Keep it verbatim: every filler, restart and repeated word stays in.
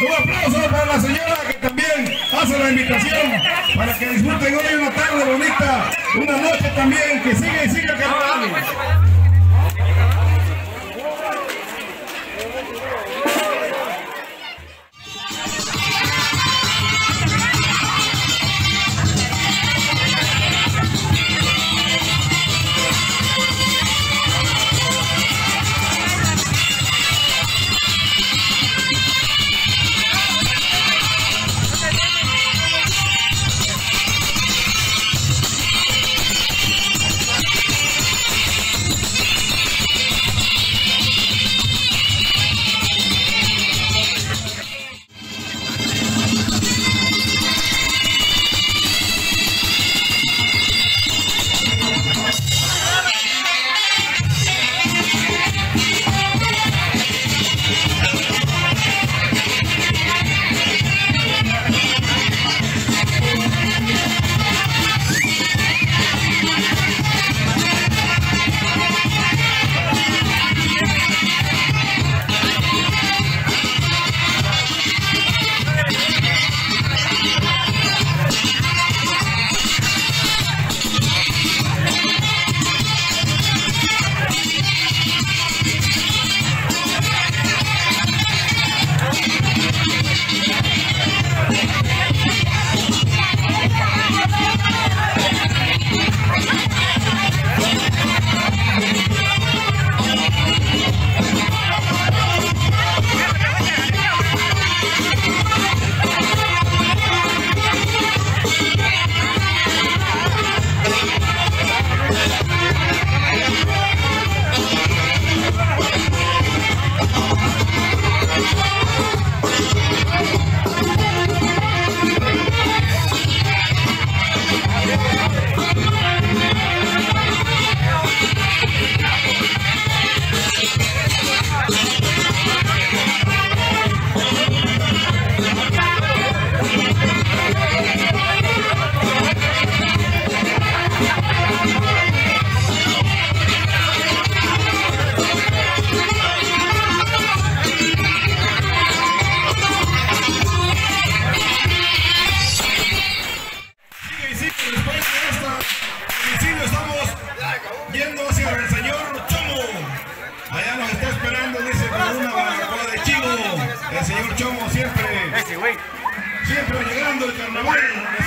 Un aplauso para la señora que también hace la invitación para que disfruten hoy una tarde bonita, una noche también que siga y siga cantando. करना